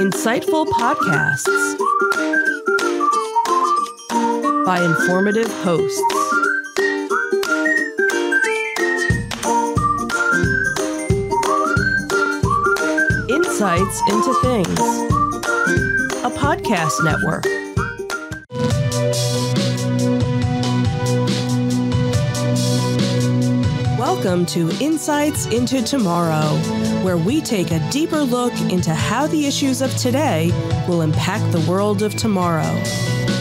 Insightful podcasts by informative hosts. Insights into Things, a podcast network. Welcome to Insights into Tomorrow, where we take a deeper look into how the issues of today will impact the world of tomorrow.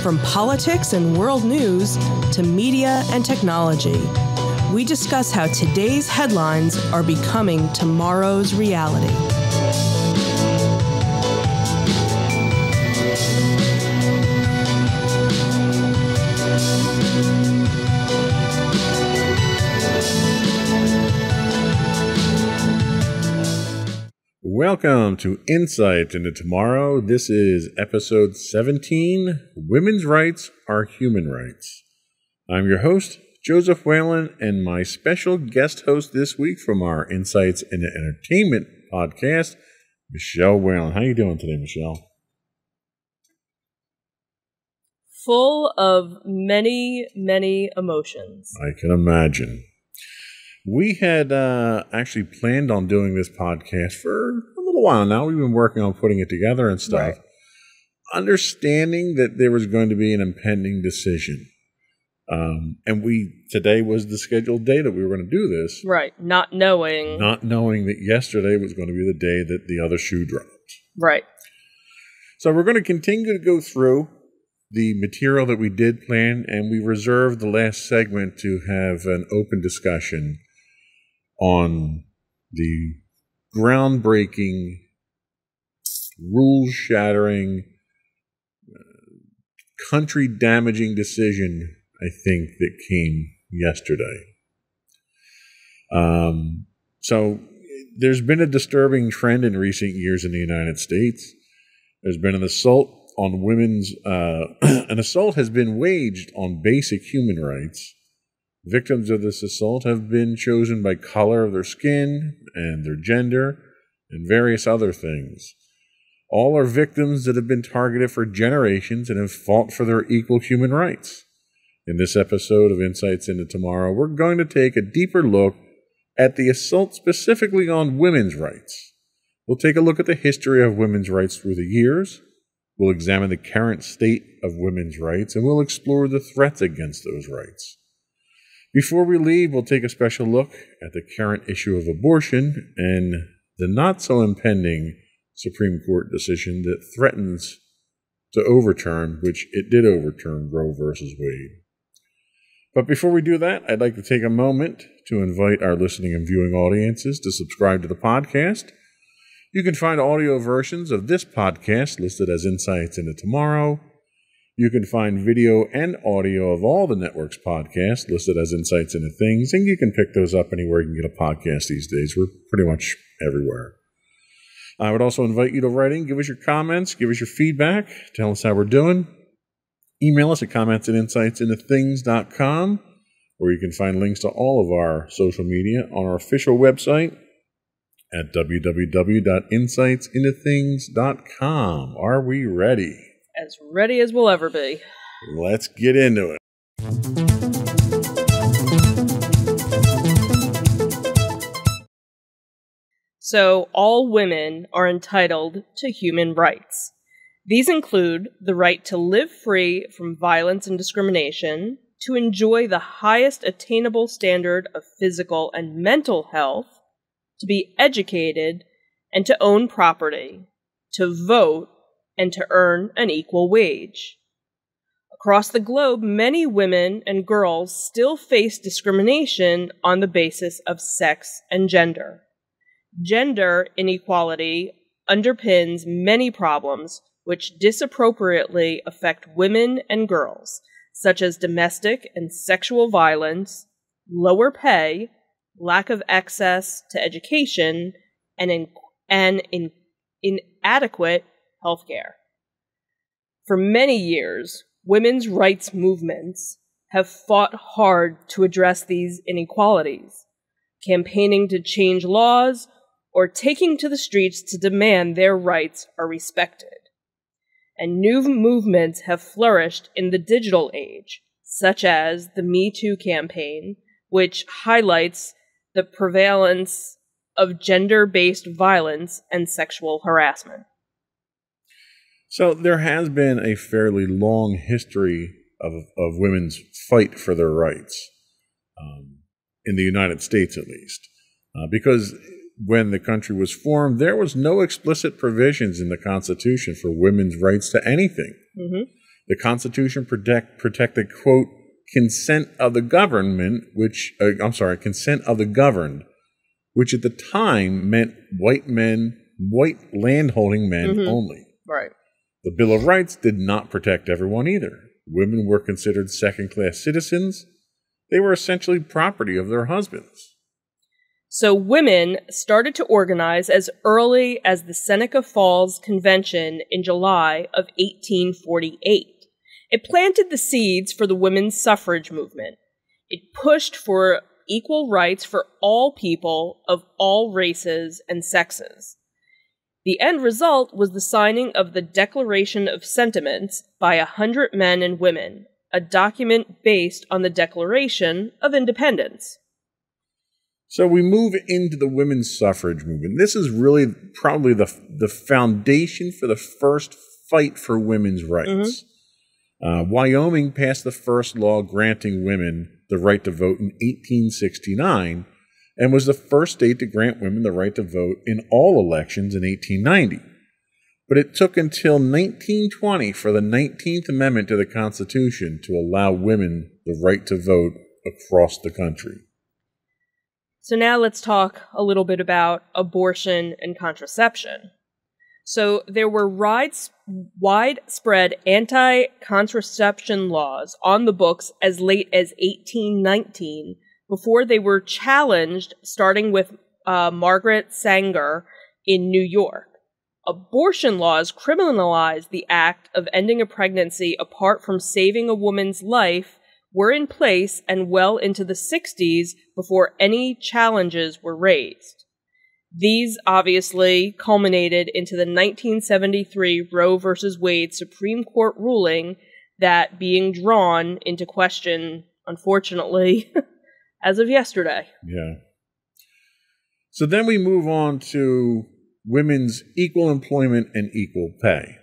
From politics and world news to media and technology, we discuss how today's headlines are becoming tomorrow's reality. Welcome to Insights into Tomorrow. This is episode 17, Women's Rights are Human Rights. I'm your host, Joseph Whalen, and my special guest host this week from our Insights into Entertainment podcast, Michelle Whalen. How are you doing today, Michelle? Full of many, many emotions. I can imagine. We had actually planned on doing this podcast for a little while now. We've been working on putting it together and stuff. Right. Understanding that there was going to be an impending decision. Today was the scheduled day that we were going to do this. Right. Not knowing that yesterday was going to be the day that the other shoe dropped. Right. So we're going to continue to go through the material that we did plan, and we reserved the last segment to have an open discussion on the groundbreaking, rule-shattering, country-damaging decision, I think, that came yesterday. So there's been a disturbing trend in recent years in the United States. There's been an assault on women's, an assault has been waged on basic human rights. Victims of this assault have been chosen by color of their skin and their gender and various other things. All are victims that have been targeted for generations and have fought for their equal human rights. In this episode of Insights into Tomorrow, we're going to take a deeper look at the assault specifically on women's rights. We'll take a look at the history of women's rights through the years. We'll examine the current state of women's rights, and we'll explore the threats against those rights. Before we leave, we'll take a special look at the current issue of abortion and the not-so-impending Supreme Court decision that threatens to overturn, which it did overturn, Roe v. Wade. But before we do that, I'd like to take a moment to invite our listening and viewing audiences to subscribe to the podcast. You can find audio versions of this podcast listed as Insights into Tomorrow. You can find video and audio of all the network's podcasts listed as Insights into Things, and you can pick those up anywhere you can get a podcast these days. We're pretty much everywhere. I would also invite you to write in, give us your comments, give us your feedback, tell us how we're doing. Email us at comments@insightsintothings.com, where you can find links to all of our social media on our official website at www.insightsintothings.com. Are we ready? As ready as we'll ever be. Let's get into it. So, all women are entitled to human rights. These include the right to live free from violence and discrimination, to enjoy the highest attainable standard of physical and mental health, to be educated, and to own property, to vote, and to earn an equal wage. Across the globe, many women and girls still face discrimination on the basis of sex and gender. Gender inequality underpins many problems which disproportionately affect women and girls, such as domestic and sexual violence, lower pay, lack of access to education, and inadequate health care. For many years, women's rights movements have fought hard to address these inequalities, campaigning to change laws or taking to the streets to demand their rights are respected. And new movements have flourished in the digital age, such as the Me Too campaign, which highlights the prevalence of gender-based violence and sexual harassment. So there has been a fairly long history of women's fight for their rights, in the United States at least, because when the country was formed, there was no explicit provisions in the Constitution for women's rights to anything. Mm-hmm. The Constitution protected, quote, consent of the governed, which at the time meant white landholding men mm-hmm. only. Right. The Bill of Rights did not protect everyone either. Women were considered second-class citizens. They were essentially property of their husbands. So women started to organize as early as the Seneca Falls Convention in July of 1848. It planted the seeds for the women's suffrage movement. It pushed for equal rights for all people of all races and sexes. The end result was the signing of the Declaration of Sentiments by 100 men and women, a document based on the Declaration of Independence. So we move into the women's suffrage movement. This is really probably the foundation for the first fight for women's rights. Mm-hmm. Wyoming passed the first law granting women the right to vote in 1869 and was the first state to grant women the right to vote in all elections in 1890. But it took until 1920 for the 19th Amendment to the Constitution to allow women the right to vote across the country. So now let's talk a little bit about abortion and contraception. So there were widespread anti-contraception laws on the books as late as 1819 before they were challenged, starting with Margaret Sanger in New York. Abortion laws criminalized the act of ending a pregnancy apart from saving a woman's life were in place and well into the 60s before any challenges were raised. These obviously culminated into the 1973 Roe v. Wade Supreme Court ruling that being drawn into question, unfortunately, as of yesterday. Yeah. So then we move on to women's equal employment and equal pay.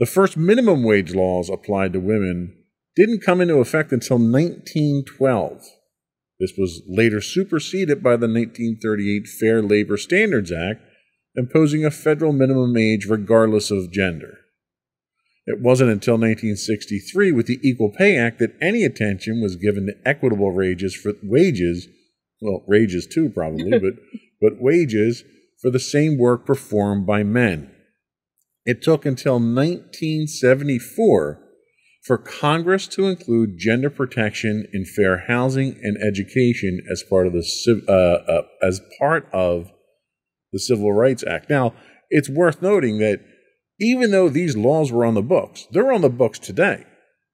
The first minimum wage laws applied to women didn't come into effect until 1912. This was later superseded by the 1938 Fair Labor Standards Act, imposing a federal minimum age regardless of gender. It wasn't until 1963 with the Equal Pay Act that any attention was given to equitable wages too probably, but wages for the same work performed by men. It took until 1974 for Congress to include gender protection in fair housing and education as part of the Civil Rights Act. Now, it's worth noting that even though these laws were on the books, they're on the books today.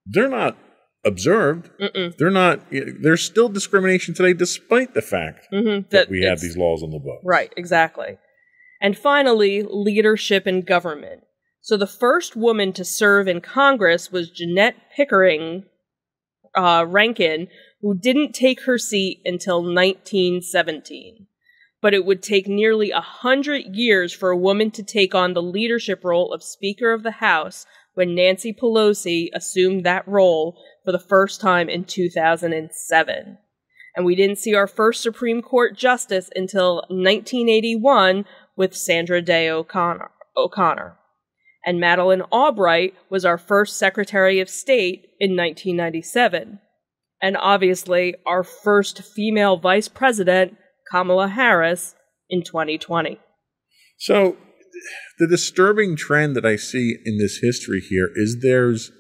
They're not observed. Mm-mm. They're not. There's still discrimination today, despite the fact that we have these laws on the books. Right. Exactly. And finally, leadership in government. So the first woman to serve in Congress was Jeanette Pickering Rankin, who didn't take her seat until 1917. But it would take nearly 100 years for a woman to take on the leadership role of Speaker of the House when Nancy Pelosi assumed that role for the first time in 2007. And we didn't see our first Supreme Court justice until 1981 with Sandra Day O'Connor. And Madeleine Albright was our first Secretary of State in 1997. And obviously, our first female Vice President, Kamala Harris, in 2020. So, the disturbing trend that I see in this history here is there's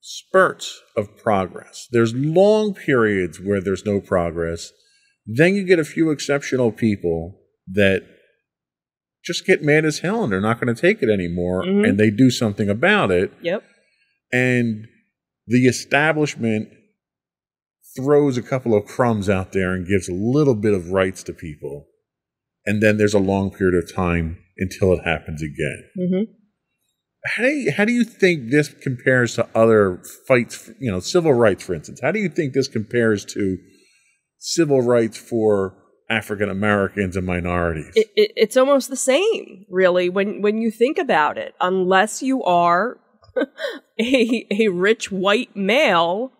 spurts of progress. There's long periods where there's no progress. Then you get a few exceptional people that just get mad as hell and they're not going to take it anymore, mm-hmm. and they do something about it. Yep. And the establishment throws a couple of crumbs out there and gives a little bit of rights to people. and then there's a long period of time until it happens again. Mm-hmm. How do you think this compares to other fights, you know, civil rights, for instance? How do you think this compares to civil rights for African Americans and minorities? It's almost the same, really, when you think about it, unless you are a rich white male,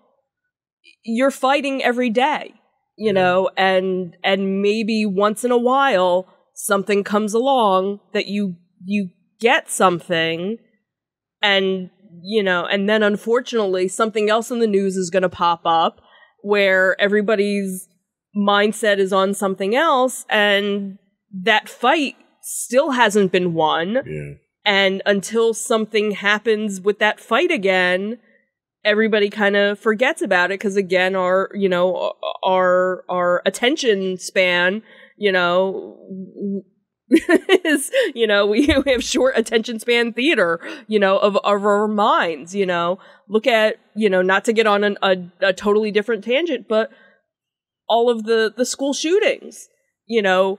you're fighting every day, you know, and maybe once in a while something comes along that you get something. And, you know, and then unfortunately, something else in the news is going to pop up where everybody's mindset is on something else. And that fight still hasn't been won. Yeah. And until something happens with that fight again, everybody kind of forgets about it. Because again, our attention span, you know, is, you know, we have short attention span theater, you know, of our minds, you know. Look at, you know, not to get on a totally different tangent, but all of the school shootings, you know,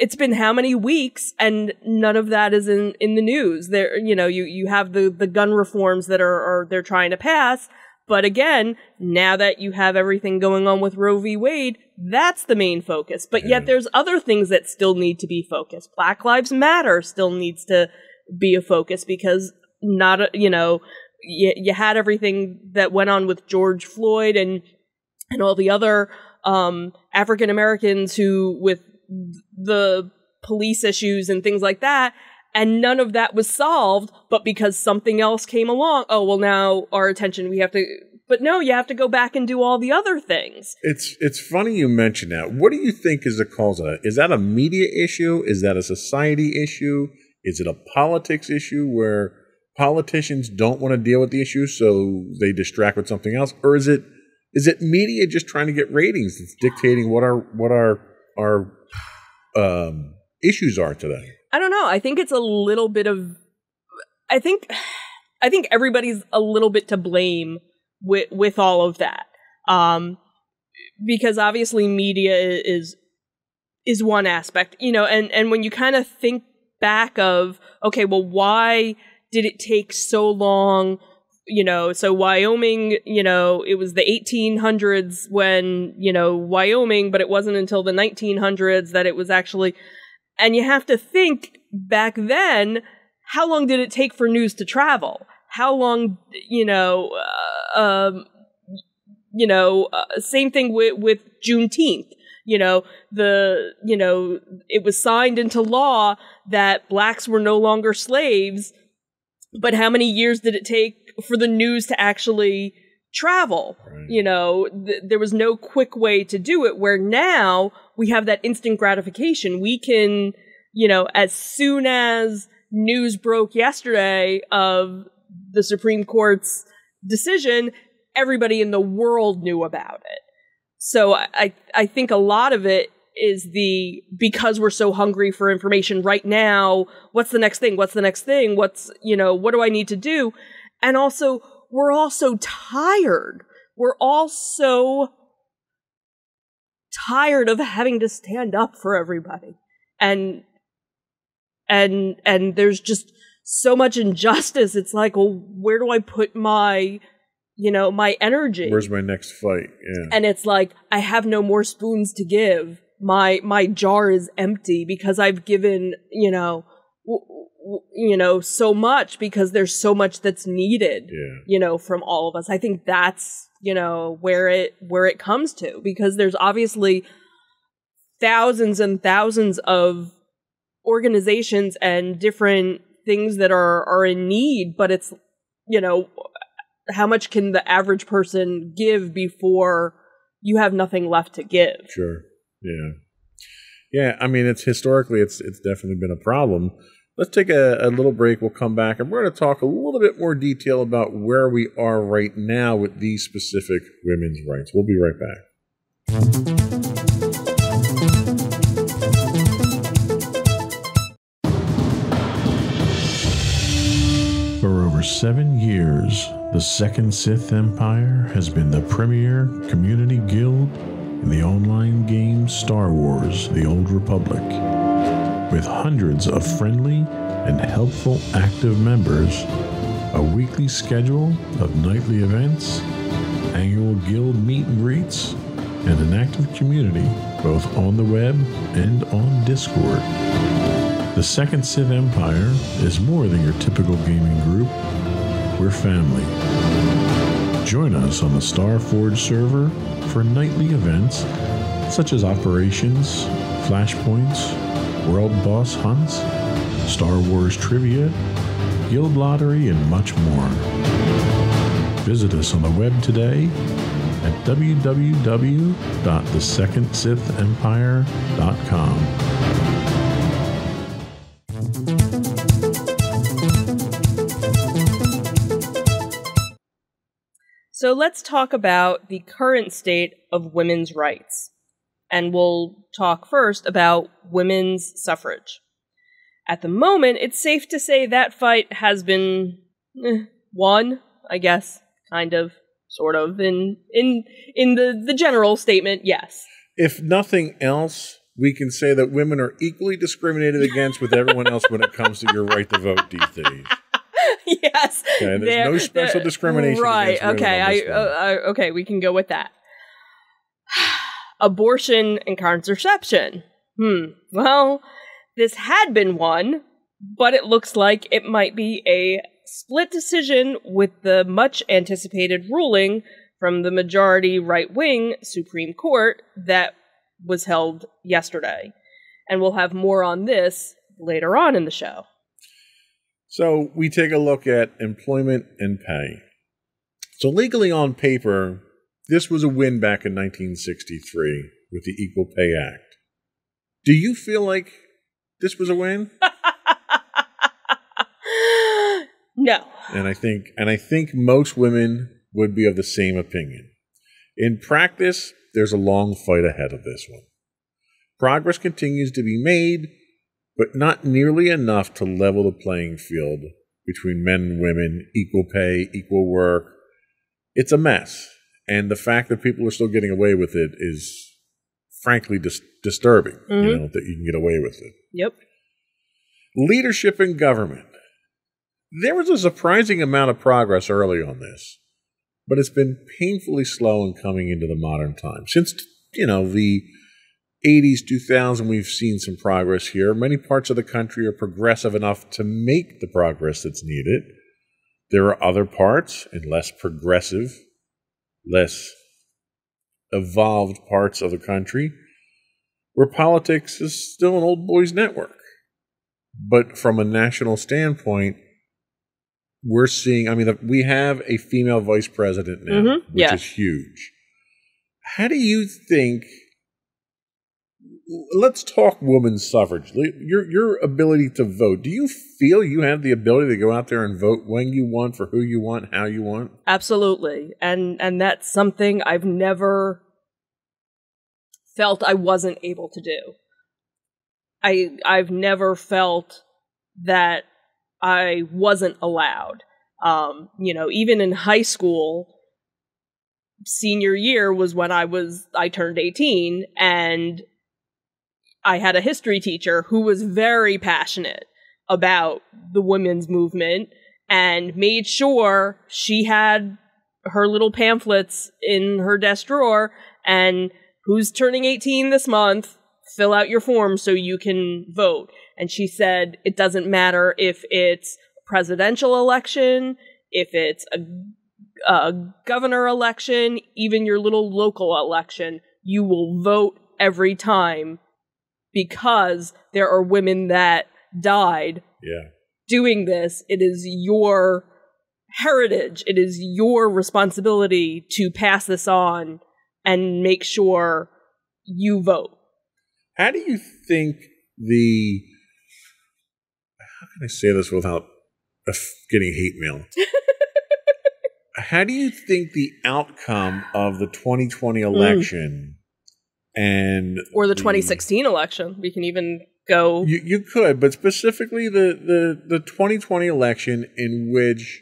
it's been how many weeks and none of that is in the news. There, you know, you have the gun reforms that are they're trying to pass. But again, now that you have everything going on with Roe v. Wade, that's the main focus. But yet there's other things that still need to be focused. Black Lives Matter still needs to be a focus because you had everything that went on with George Floyd and all the other African Americans who with the police issues and things like that. And none of that was solved, but because something else came along, oh, well, now our attention, we have to, but no, you have to go back and do all the other things. It's funny you mention that. What do you think is the cause of that? Is that a media issue? Is that a society issue? Is it a politics issue where politicians don't want to deal with the issue, so they distract with something else? Or is it media just trying to get ratings that's dictating what our issues are today? I don't know. I think it's a little bit of, I think everybody's a little bit to blame with all of that. Because obviously media is one aspect, you know, and when you kind of think back of, okay, well, why did it take so long? You know, so Wyoming, you know, it was the 1800s when, you know, Wyoming, but it wasn't until the 1900s that it was actually. And you have to think back then, how long did it take for news to travel? How long, same thing with Juneteenth, you know, it was signed into law that blacks were no longer slaves, but how many years did it take for the news to actually travel? Right. You know, there was no quick way to do it, where now we have that instant gratification. We can, you know, as soon as news broke yesterday of the Supreme Court's decision, everybody in the world knew about it. So I think a lot of it is because we're so hungry for information right now, what's the next thing? What's the next thing? What do I need to do? And also, we're all so tired. We're all so tired of having to stand up for everybody. And there's just so much injustice. It's like, well, where do I put my, you know, my energy? Where's my next fight? Yeah. And it's like, I have no more spoons to give. My jar is empty because I've given, so much, because there's so much that's needed, you know, from all of us. I think that's, you know, where it comes to, because there's obviously thousands and thousands of organizations and different things that are in need, but it's, you know, how much can the average person give before you have nothing left to give? Sure. Yeah. Yeah. I mean, historically, it's definitely been a problem. Let's take a little break. We'll come back and we're going to talk a little bit more detail about where we are right now with these specific women's rights. We'll be right back. For over 7 years, the Second Sith Empire has been the premier community guild in the online game Star Wars: The Old Republic, with hundreds of friendly and helpful active members, a weekly schedule of nightly events, annual guild meet and greets, and an active community both on the web and on Discord. The Second Sith Empire is more than your typical gaming group. We're family. Join us on the Star Forge server for nightly events such as operations, flashpoints, world boss hunts, Star Wars trivia, guild lottery, and much more. Visit us on the web today at www.thesecondsithempire.com. So let's talk about the current state of women's rights. And we'll talk first about women's suffrage. At the moment, it's safe to say that fight has been won, I guess, kind of, sort of, in the general statement, yes. If nothing else, we can say that women are equally discriminated against with everyone else when it comes to your right to vote these days. Yes. Okay, there's no special discrimination. Right. Okay. Okay. We can go with that. Abortion and contraception. Well, this had been won, but it looks like it might be a split decision with the much anticipated ruling from the majority right-wing Supreme Court that was held yesterday. And we'll have more on this later on in the show. So we take a look at employment and pay. So legally on paper, this was a win back in 1963 with the Equal Pay Act. Do you feel like this was a win? No. And I think most women would be of the same opinion. In practice, there's a long fight ahead of this one. Progress continues to be made, but not nearly enough to level the playing field between men and women, equal pay, equal work. It's a mess, and the fact that people are still getting away with it is frankly disturbing, you know, that you can get away with it. Yep. Leadership in government. There was a surprising amount of progress early on this, but it's been painfully slow in coming into the modern time. Since, you know, the 80s, 2000, we've seen some progress here. Many parts of the country are progressive enough to make the progress that's needed. There are other parts and less progressive, less evolved parts of the country where politics is still an old boys network. But from a national standpoint, we're seeing, I mean, we have a female vice president now, which is huge. How do you think... Let's talk women's suffrage, your ability to vote. Do you feel you have the ability to go out there and vote when you want, for who you want, how you want? Absolutely. And that's something I've never felt I wasn't able to do. I've never felt that I wasn't allowed. You know, even in high school, senior year was when I turned 18, and I had a history teacher who was very passionate about the women's movement and made sure she had her little pamphlets in her desk drawer and who's turning 18 this month, fill out your form so you can vote. And she said, it doesn't matter if it's a presidential election, if it's a governor election, even your little local election, you will vote every time, because there are women that died doing this. It is your heritage. It is your responsibility to pass this on and make sure you vote. How do you think how can I say this without getting hate mail? How do you think the outcome of the 2020 election... Or the 2016 election. We can even go... You could, but specifically the 2020 election, in which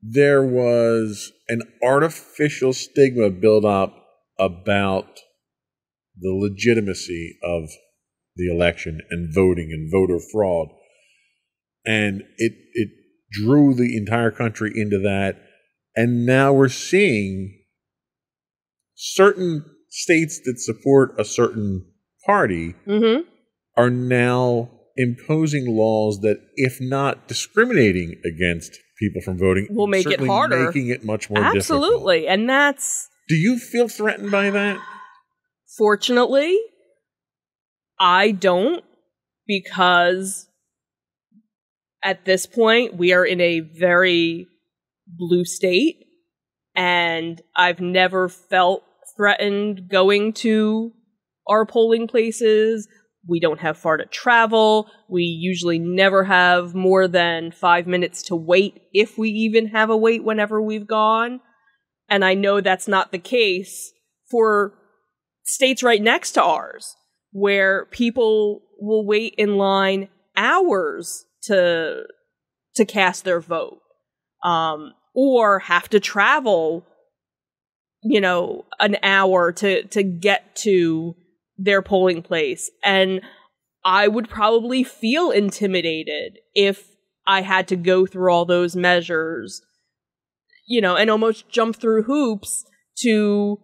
there was an artificial stigma built up about the legitimacy of the election and voting and voter fraud. And it drew the entire country into that. And now we're seeing certain states that support a certain party mm-hmm. are now imposing laws that, if not discriminating against people from voting, will make it harder, making it much more difficult. Absolutely, and that's. Do you feel threatened by that? Fortunately, I don't, because at this point we are in a very blue state, and I've never felt threatened going to our polling places. We don't have far to travel. We usually never have more than 5 minutes to wait, if we even have a wait whenever we've gone. And I know that's not the case for states right next to ours, where people will wait in line hours to cast their vote, or have to travel, you know, an hour to get to their polling place. And I would probably feel intimidated if I had to go through all those measures, you know, and almost jump through hoops to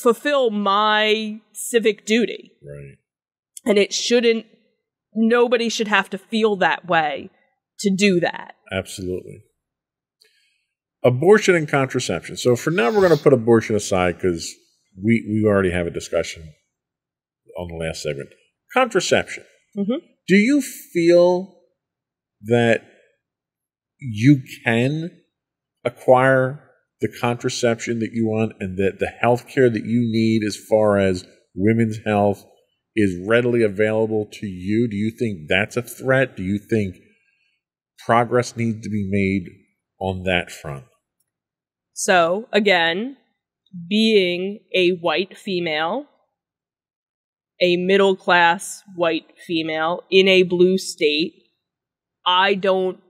fulfill my civic duty. Right. And it shouldn't, nobody should have to feel that way to do that. Absolutely. Abortion and contraception. So for now, we're going to put abortion aside because we already have a discussion on the last segment. Contraception. Mm-hmm. Do you feel that you can acquire the contraception that you want and that the health care that you need as far as women's health is readily available to you? Do you think that's a threat? Do you think progress needs to be made on that front? So, again, being a white female, a middle-class white female in a blue state, I don't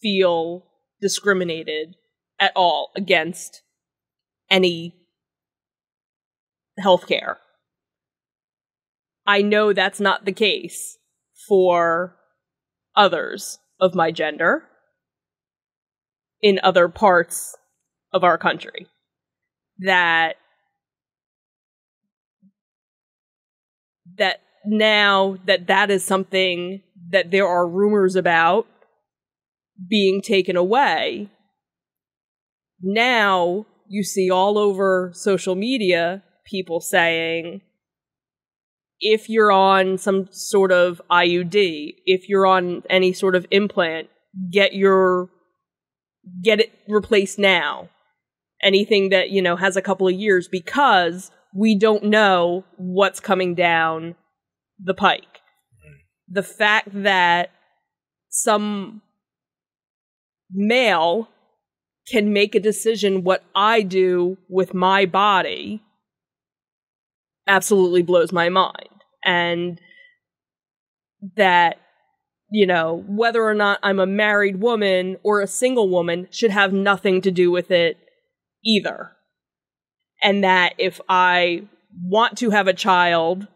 feel discriminated at all against any healthcare. I know that's not the case for others of my gender in other parts of our country. That now that is something that there are rumors about being taken away. Now you see all over social media people saying, if you're on some sort of IUD, if you're on any sort of implant, get it replaced now. Anything that, you know, has a couple of years, because we don't know what's coming down the pike. The fact that some male can make a decision what I do with my body absolutely blows my mind. And that, you know, whether or not I'm a married woman or a single woman should have nothing to do with it either. And that if I want to have a child,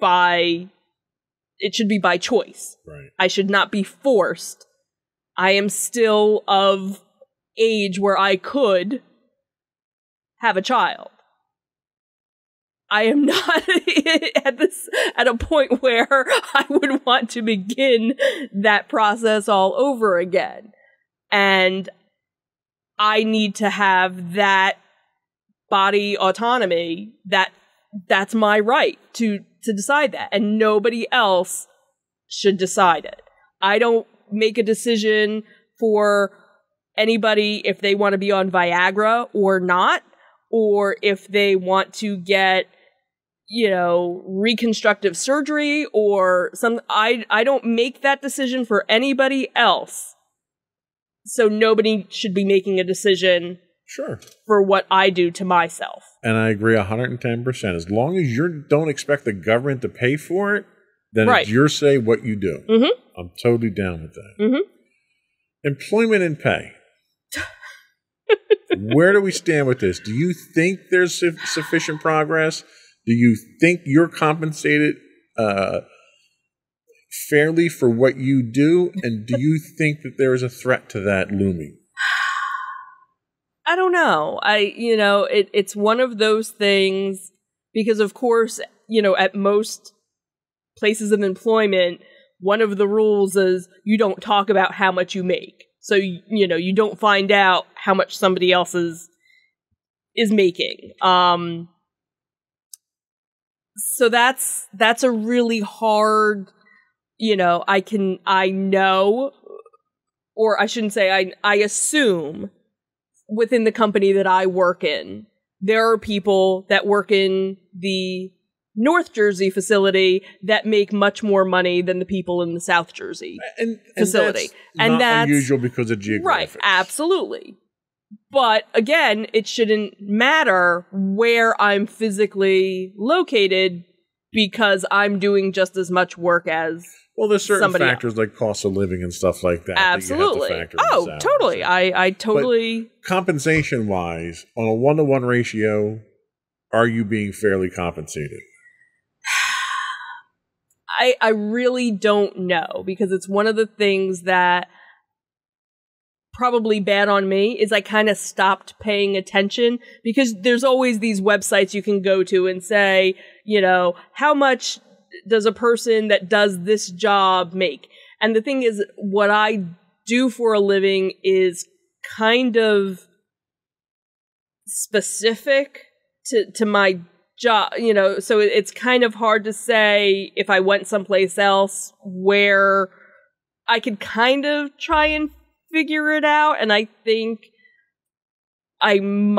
it should be by choice. Right. I should not be forced. I am still of age where I could have a child. I am not at a point where I would want to begin that process all over again. And I need to have that body autonomy, that's my right to decide that, and nobody else should decide it. I don't make a decision for anybody if they want to be on Viagra or not, or if they want to get, you know, reconstructive surgery or some. I don't make that decision for anybody else. So nobody should be making a decision. Sure. For what I do to myself. And I agree 110%. As long as you don't expect the government to pay for it, then right. It's your say what you do. Mm-hmm. I'm totally down with that. Mm-hmm. Employment and pay. Where do we stand with this? Do you think there's sufficient progress? Do you think you're compensated fairly for what you do? And do you think that there is a threat to that looming? I don't know. It's one of those things because, of course, at most places of employment, one of the rules is you don't talk about how much you make. So, you don't find out how much somebody else is making. So that's a really hard, I assume within the company that I work in, there are people that work in the North Jersey facility that make much more money than the people in the South Jersey facility. That's unusual because of geographics. Right, absolutely. But again, it shouldn't matter where I'm physically located because I'm doing just as much work as there's certain factors else, like cost of living and stuff like that. Absolutely. That totally. I totally. But compensation-wise, on a one-to-one ratio, are you being fairly compensated? I really don't know, because it's one of the things that probably bad on me is I kind of stopped paying attention, because there's always these websites you can go to and say, how much does a person that does this job make? And the thing is, what I do for a living is kind of specific to my job, so it's kind of hard to say if I went someplace else where I could kind of try and figure it out. And I think I'm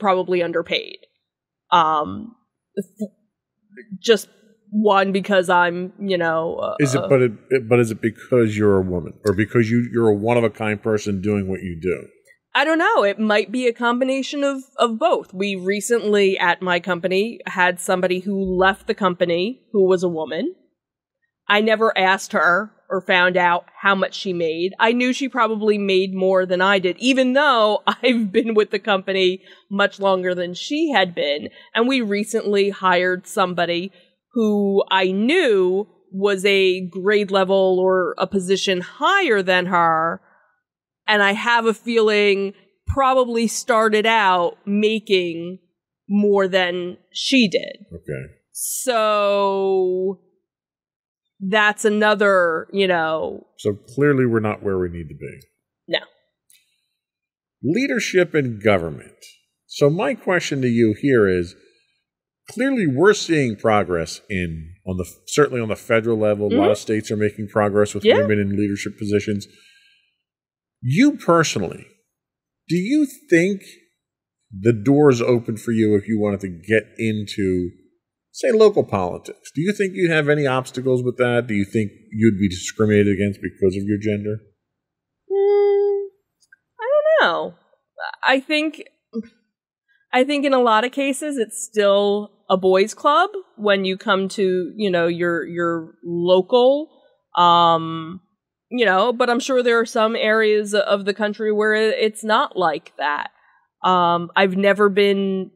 probably underpaid. Just one, because I'm, is it because you're a woman, or because you're a one-of-a-kind person doing what you do? I don't know. It might be a combination of both. We recently at my company had somebody who left the company who was a woman. I never asked her or found out how much she made. I knew she probably made more than I did, even though I've been with the company much longer than she had been. And we recently hired somebody who I knew was a grade level or a position higher than her. And I have a feeling probably started out making more than she did. Okay. So that's another, So clearly we're not where we need to be. No. Leadership in government. So my question to you here is, clearly we're seeing progress certainly on the federal level. Mm-hmm. A lot of states are making progress with women in leadership positions. You personally, do you think the door is open for you if you wanted to get into, say, local politics? Do you think you'd have any obstacles with that? Do you think you'd be discriminated against because of your gender? I don't know. I think in a lot of cases it's still a boys' club when you come to, your local but I'm sure there are some areas of the country where it's not like that. I've never been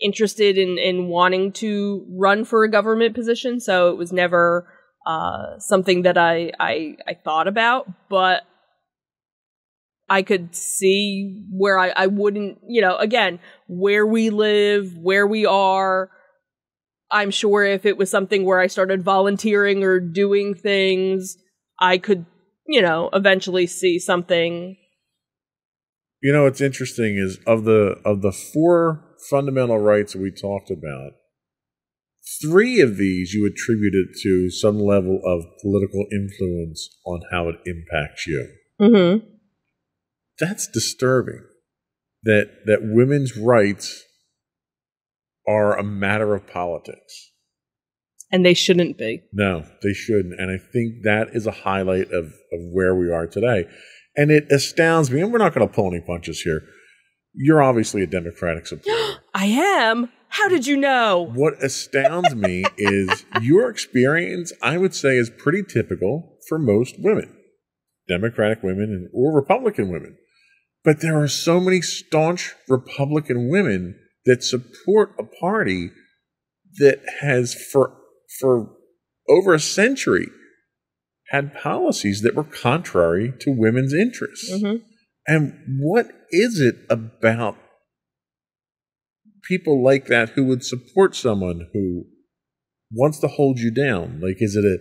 interested in wanting to run for a government position, so it was never something that I thought about. But I could see where I wouldn't, again, where we live, where we are. I'm sure if it was something where I started volunteering or doing things, I could, eventually see something. What's interesting is of the four fundamental rights that we talked about, three of these you attributed to some level of political influence on how it impacts you. Mm-hmm. That's disturbing. That women's rights are a matter of politics. And they shouldn't be. No, they shouldn't. And I think that is a highlight of where we are today. And it astounds me. And we're not going to pull any punches here. You're obviously a Democratic supporter. I am. How did you know? What astounds me is your experience, I would say, is pretty typical for most women, Democratic women or Republican women. But there are so many staunch Republican women that support a party that has for over a century had policies that were contrary to women's interests. Mm-hmm. And what is it about people like that who would support someone who wants to hold you down? Like, is it a...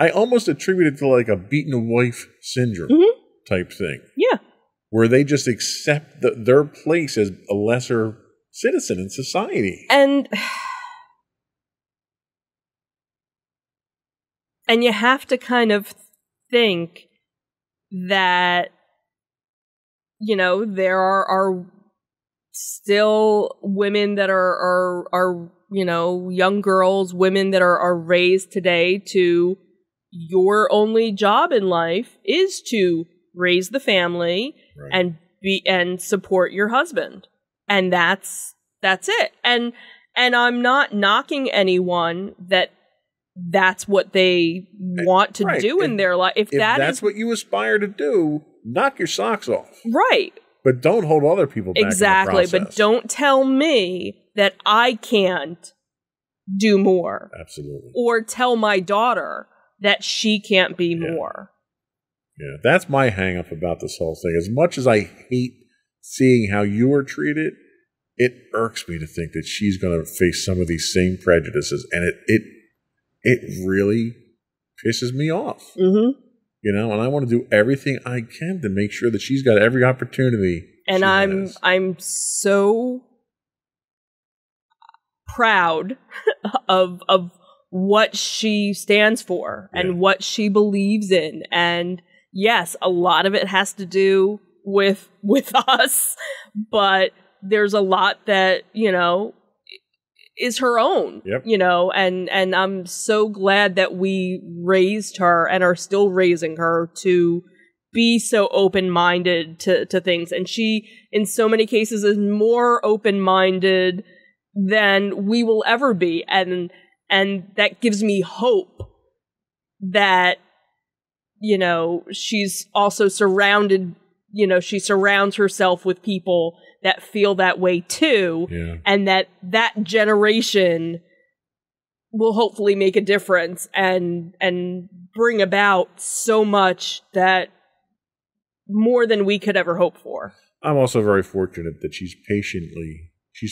I almost attribute it to like a beaten wife syndrome mm-hmm. type thing. Yeah. Where they just accept their place as a lesser citizen in society. And you have to kind of think that, you know, there are still women that are you know, young girls, women that are raised today to your only job in life is to raise the family right. and support your husband. And that's it. And I'm not knocking anyone that that's what they want to right. do in their life. If that's what you aspire to do, knock your socks off. Right. But don't hold other people back exactly. in the process. But don't tell me that I can't do more. Absolutely. Or tell my daughter that she can't be yeah. more. Yeah, that's my hang up about this whole thing. As much as I hate seeing how you are treated, it irks me to think that she's going to face some of these same prejudices, and it really pisses me off. Mm-hmm. You know, and I want to do everything I can to make sure that she's got every opportunity. And I'm so proud of what she stands for yeah. and what she believes in. And yes, a lot of it has to do with us, but there's a lot that, you know, is her own, yep. you know, and I'm so glad that we raised her and are still raising her to be so open-minded to things. And she, in so many cases, is more open-minded than we will ever be. And that gives me hope that, you know, she's also surrounded, you know, she surrounds herself with people that feel that way too, yeah. and that generation will hopefully make a difference and bring about so much that more than we could ever hope for. I'm also very fortunate that she's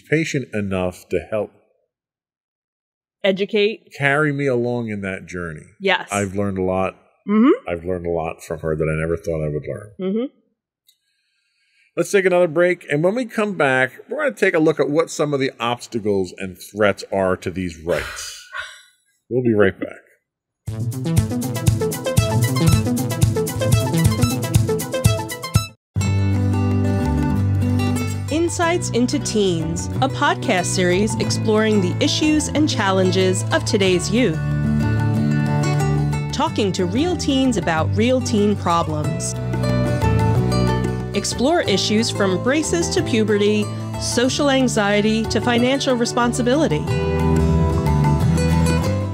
patient enough to help educate, carry me along in that journey. Yes, I've learned a lot. Mm-hmm. I've learned a lot from her that I never thought I would learn. Mm-hmm. Let's take another break, and when we come back, we're going to take a look at what some of the obstacles and threats are to these rights. We'll be right back. Insights into Teens, a podcast series exploring the issues and challenges of today's youth. Talking to real teens about real teen problems. Explore issues from braces to puberty, social anxiety to financial responsibility.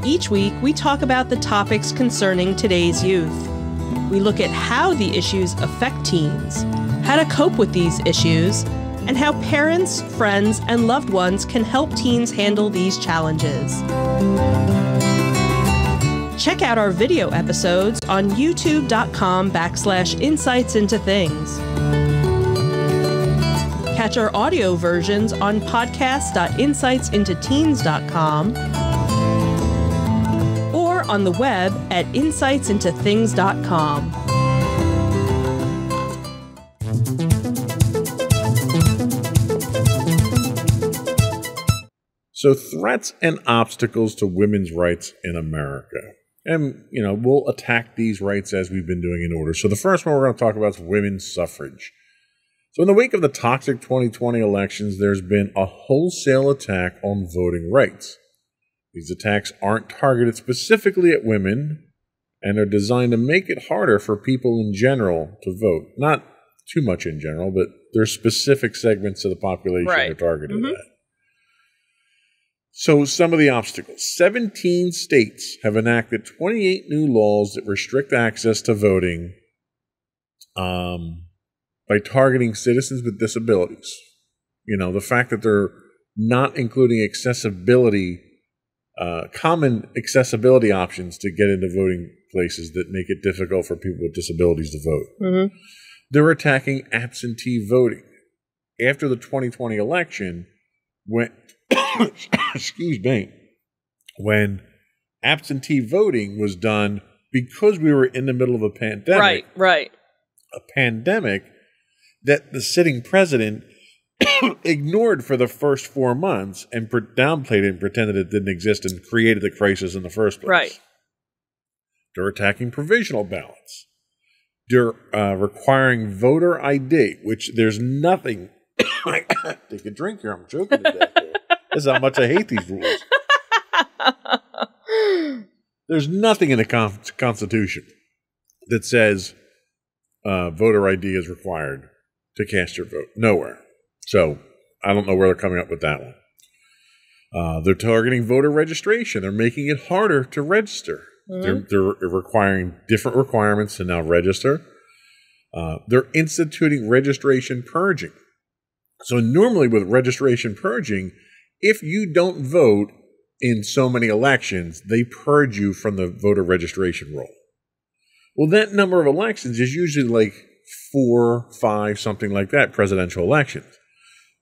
Each week, we talk about the topics concerning today's youth. We look at how the issues affect teens, how to cope with these issues, and how parents, friends, and loved ones can help teens handle these challenges. Check out our video episodes on youtube.com/insightsintothings. Catch our audio versions on podcast.insightsintoteens.com or on the web at insightsintothings.com. So, threats and obstacles to women's rights in America. And, you know, we'll attack these rights as we've been doing in order. So the first one we're going to talk about is women's suffrage. So in the wake of the toxic 2020 elections, there's been a wholesale attack on voting rights. These attacks aren't targeted specifically at women and are designed to make it harder for people in general to vote. Not too much in general, but there's specific segments of the population right. that are targeted mm-hmm. at that. So some of the obstacles. 17 states have enacted 28 new laws that restrict access to voting by targeting citizens with disabilities. You know, the fact that they're not including accessibility, common accessibility options to get into voting places that make it difficult for people with disabilities to vote. Mm-hmm. They're attacking absentee voting. After the 2020 election, when excuse me, when absentee voting was done because we were in the middle of a pandemic. Right, right. A pandemic that the sitting president ignored for the first 4 months and downplayed it and pretended it didn't exist and created the crisis in the first place. Right. They're attacking provisional ballots. They're requiring voter ID, which there's nothing. Take a drink here. I'm joking to death here. This is how much I hate these rules. There's nothing in the Constitution that says voter ID is required to cast your vote. Nowhere. So I don't know where they're coming up with that one. They're targeting voter registration. They're making it harder to register. Mm-hmm. They're requiring different requirements to now register. They're instituting registration purging. So normally with registration purging, if you don't vote in so many elections, they purge you from the voter registration roll. Well, that number of elections is usually like 4, 5, something like that, presidential elections.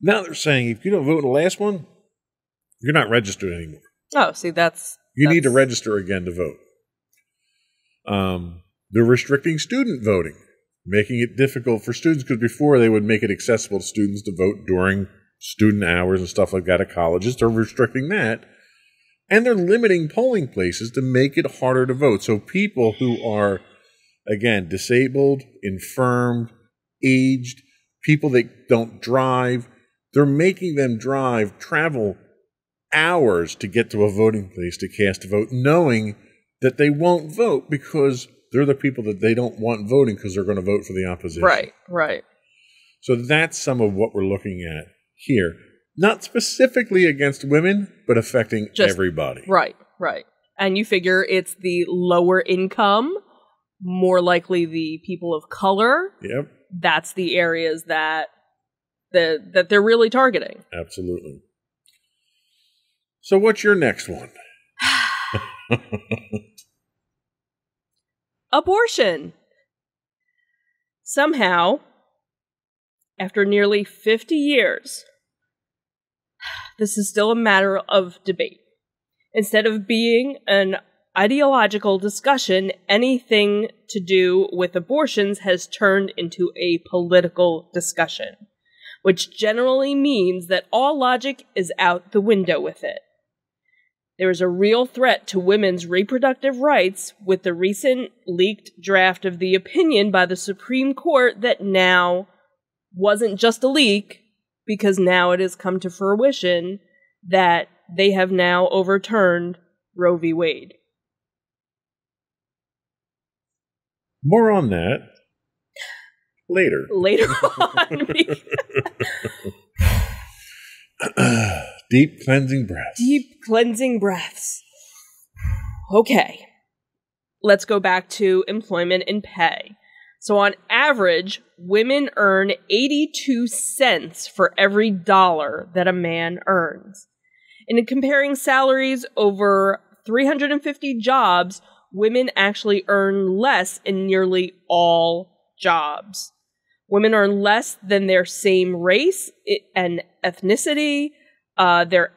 Now they're saying if you don't vote in the last one, you're not registered anymore. Oh, see, that's... You need to register again to vote. They're restricting student voting, making it difficult for students, because before they would make it accessible to students to vote during student hours and stuff like that at colleges. They're restricting that. And they're limiting polling places to make it harder to vote. So people who are, again, disabled, infirmed, aged, people that don't drive, they're making them travel hours to get to a voting place to cast a vote, knowing that they won't vote because they're the people that they don't want voting because they're going to vote for the opposition. Right, right. So that's some of what we're looking at here. Not specifically against women, but affecting everybody. Right, right. And you figure it's the lower income, more likely the people of color. Yep. That's the areas that they're really targeting. Absolutely. So what's your next one? Abortion. Somehow, after nearly 50 years, this is still a matter of debate. Instead of being an ideological discussion, anything to do with abortions has turned into a political discussion, which generally means that all logic is out the window with it. There is a real threat to women's reproductive rights with the recent leaked draft of the opinion by the Supreme Court that now wasn't just a leak, because now it has come to fruition that they have now overturned Roe v. Wade. More on that later. Later on. Deep cleansing breaths. Deep cleansing breaths. Okay. Let's go back to employment and pay. So on average, women earn 82 cents for every dollar that a man earns. And in comparing salaries over 350 jobs, women actually earn less in nearly all jobs. Women earn less than their same race and ethnicity, their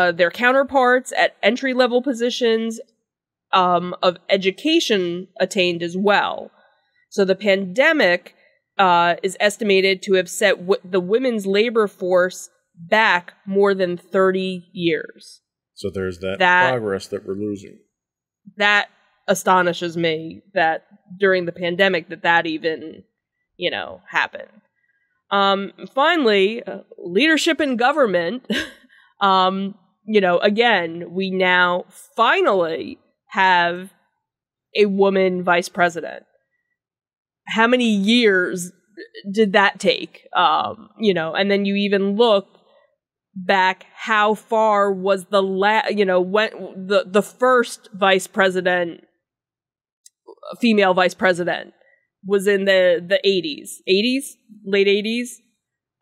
counterparts at entry-level positions of education attained as well. So the pandemic is estimated to have set the women's labor force back more than 30 years. So there's that progress that we're losing. That astonishes me that during the pandemic that even, happened. Finally, leadership in government, again, we now finally have a woman vice president. How many years did that take? And then you even look back, how far was the when the first vice president, female vice president, was in the late 80s.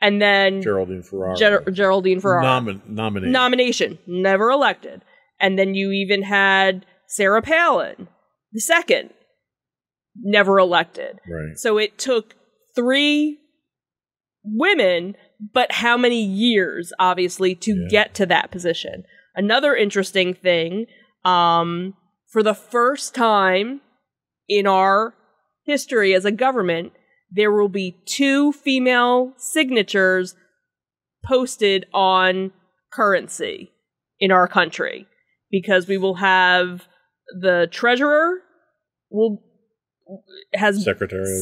And then Geraldine Ferraro. Geraldine Ferraro. Nomination. Nomination. Never elected. And then you even had Sarah Palin, the second. Never elected. Right. So it took 3 women, but how many years, obviously, to get to that position. Another interesting thing, for the first time in our history as a government, there will be 2 female signatures posted on currency in our country, because we will have the treasurer Secretary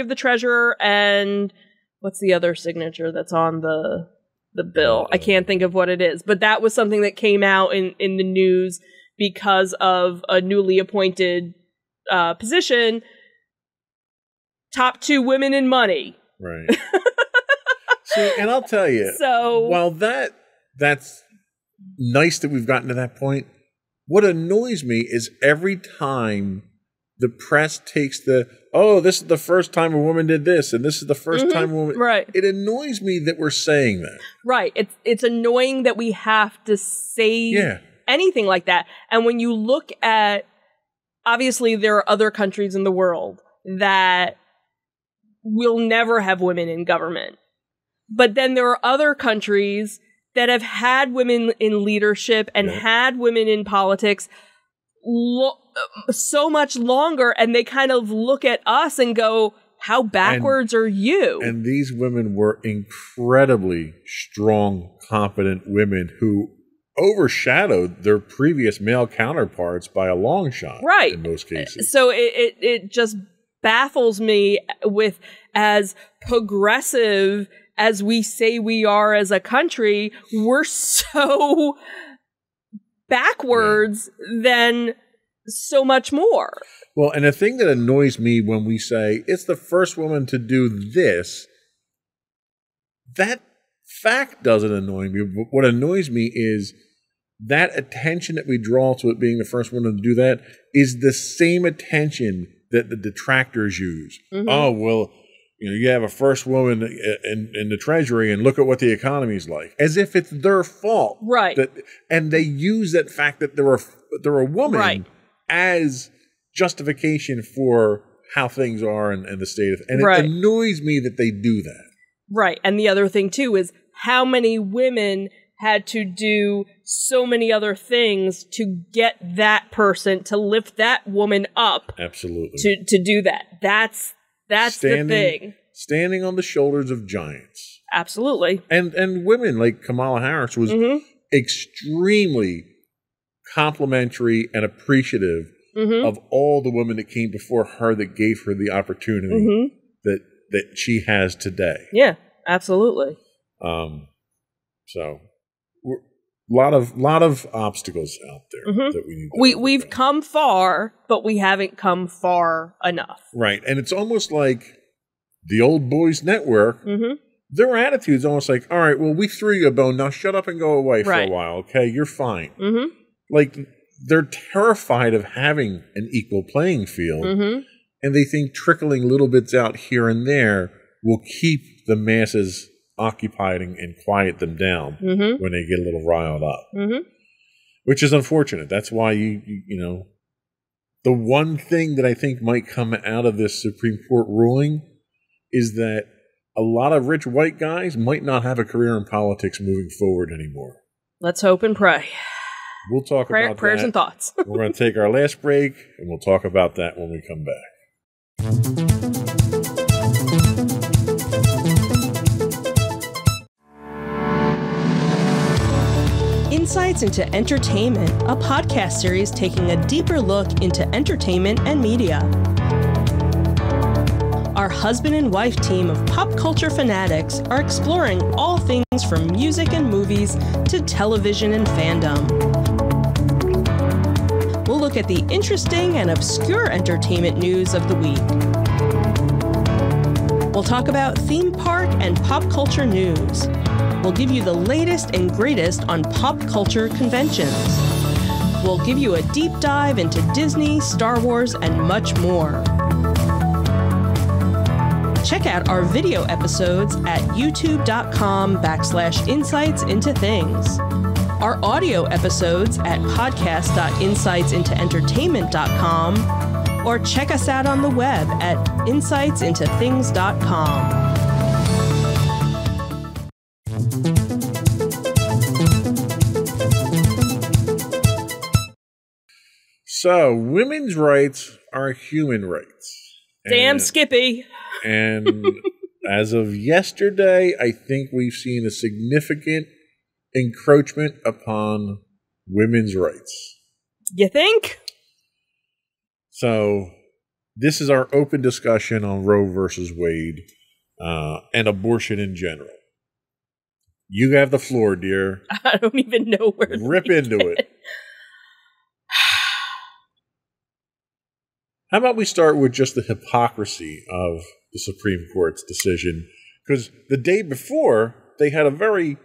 of the Treasurer, and what's the other signature that's on the bill? I can't think of what it is, but that was something that came out in the news because of a newly appointed position. Top 2 women in money. Right. See, and I'll tell you, so while that's nice that we've gotten to that point, what annoys me is every time the press takes the, oh, this is the first time a woman did this, and this is the first time a woman... Right. It annoys me that we're saying that. Right. It's annoying that we have to say anything like that. And when you look at... Obviously, there are other countries in the world that will never have women in government. But then there are other countries that have had women in leadership and had women in politics so much longer, and they kind of look at us and go, how backwards are you? And these women were incredibly strong, competent women who overshadowed their previous male counterparts by a long shot, right, in most cases. So it just baffles me with, as progressive as we say we are as a country, we're so backwards than so much more. Well, and the thing that annoys me when we say it's the first woman to do this, that fact doesn't annoy me. But what annoys me is that attention that we draw to it being the first woman to do that is the same attention that the detractors use. Oh, well, you have a first woman in the Treasury, and look at what the economy's like, as if it's their fault, right? And they use that fact that they're a woman as justification for how things are in the state of, and it annoys me that they do that. Right, and the other thing too is how many women had to do so many other things to get that person to lift that woman up. Absolutely, to do that. That's the thing. Standing on the shoulders of giants. Absolutely. And women like Kamala Harris was extremely complimentary and appreciative of all the women that came before her that gave her the opportunity that she has today. Yeah, absolutely. So a lot of obstacles out there that we need to we've come far, but we haven't come far enough. Right. And it's almost like the old boys network, their attitude's almost like, all right, well, we threw you a bone, now shut up and go away for a while, okay? You're fine. Like, they're terrified of having an equal playing field, and they think trickling little bits out here and there will keep the masses occupied and quiet them down when they get a little riled up, which is unfortunate. That's why you know, the one thing that I think might come out of this Supreme Court ruling is that a lot of rich white guys might not have a career in politics moving forward anymore. Let's hope and pray. We'll talk about prayers and thoughts. We're going to take our last break, and we'll talk about that when we come back. Insights into Entertainment, a podcast series taking a deeper look into entertainment and media. Our husband and wife team of pop culture fanatics are exploring all things from music and movies to television and fandom. We'll look at the interesting and obscure entertainment news of the week. We'll talk about theme park and pop culture news. We'll give you the latest and greatest on pop culture conventions. We'll give you a deep dive into Disney, Star Wars, and much more. Check out our video episodes at youtube.com/insightsintothings. Our audio episodes at podcast.insightsintoentertainment.com, or check us out on the web at insightsintothings.com. So, women's rights are human rights. Damn, Skippy. And as of yesterday, I think we've seen a significant encroachment upon women's rights. You think? So, this is our open discussion on Roe versus Wade and abortion in general. You have the floor, dear. I don't even know where to rip into it. How about we start with just the hypocrisy of the Supreme Court's decision? Because the day before, they had a very